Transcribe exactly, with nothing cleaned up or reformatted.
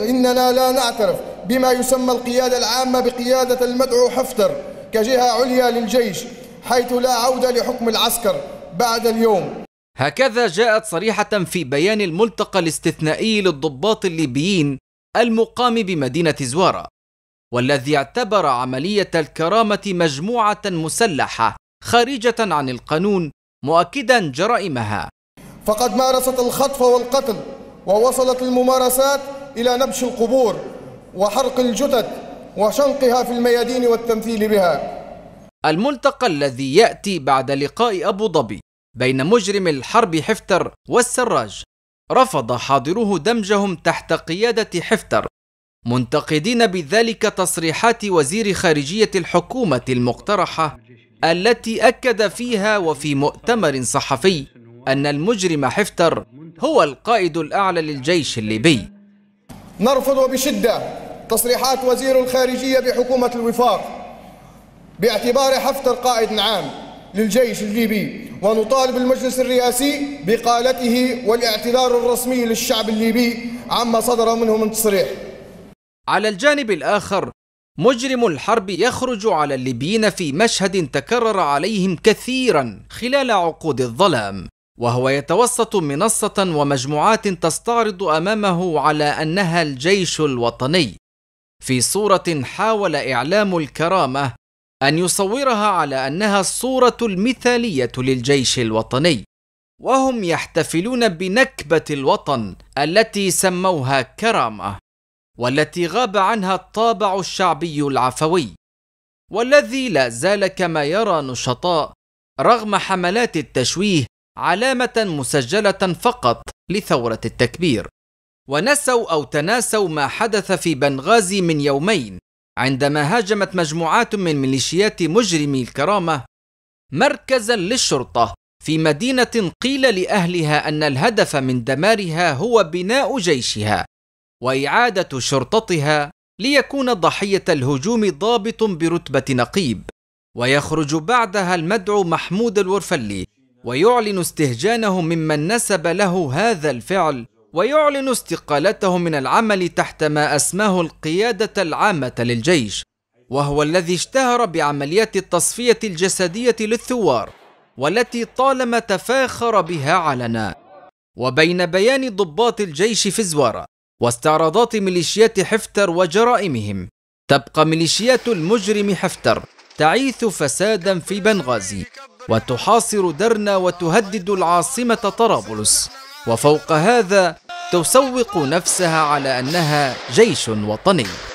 إننا لا نعترف بما يسمى القيادة العامة بقيادة المدعو حفتر كجهة عليا للجيش، حيث لا عودة لحكم العسكر بعد اليوم. هكذا جاءت صريحة في بيان الملتقى الاستثنائي للضباط الليبيين المقام بمدينة زوارة، والذي اعتبر عملية الكرامة مجموعة مسلحة خارجة عن القانون، مؤكدا جرائمها. فقد مارست الخطف والقتل، ووصلت الممارسات إلى نبش القبور وحرق الجثث وشنقها في الميادين والتمثيل بها. الملتقى الذي يأتي بعد لقاء أبو ظبي بين مجرم الحرب حفتر والسراج، رفض حاضروه دمجهم تحت قيادة حفتر، منتقدين بذلك تصريحات وزير خارجية الحكومة المقترحة التي أكد فيها وفي مؤتمر صحفي أن المجرم حفتر هو القائد الأعلى للجيش الليبي. نرفض بشدة تصريحات وزير الخارجية بحكومة الوفاق باعتبار حفتر قائد عام للجيش الليبي، ونطالب المجلس الرئاسي بإقالته والاعتذار الرسمي للشعب الليبي عما صدر منه من تصريح. على الجانب الآخر، مجرم الحرب يخرج على الليبيين في مشهد تكرر عليهم كثيرا خلال عقود الظلام، وهو يتوسط منصة ومجموعات تستعرض أمامه على أنها الجيش الوطني، في صورة حاول إعلام الكرامة أن يصورها على أنها الصورة المثالية للجيش الوطني، وهم يحتفلون بنكبة الوطن التي سموها كرامة، والتي غاب عنها الطابع الشعبي العفوي، والذي لا زال كما يرى نشطاء رغم حملات التشويه علامة مسجلة فقط لثورة التكبير. ونسوا أو تناسوا ما حدث في بنغازي من يومين، عندما هاجمت مجموعات من ميليشيات مجرمي الكرامة مركزا للشرطة في مدينة قيل لأهلها أن الهدف من دمارها هو بناء جيشها وإعادة شرطتها، ليكون ضحية الهجوم ضابط برتبة نقيب. ويخرج بعدها المدعو محمود الورفلي ويعلن استهجانه ممن نسب له هذا الفعل، ويعلن استقالته من العمل تحت ما أسماه القيادة العامة للجيش، وهو الذي اشتهر بعمليات التصفية الجسدية للثوار والتي طالما تفاخر بها علنا. وبين بيان ضباط الجيش في زوارة واستعراضات ميليشيات حفتر وجرائمهم، تبقى ميليشيات المجرم حفتر تعيث فسادا في بنغازي، وتحاصر درنة، وتهدد العاصمة طرابلس، وفوق هذا تسوق نفسها على أنها جيش وطني.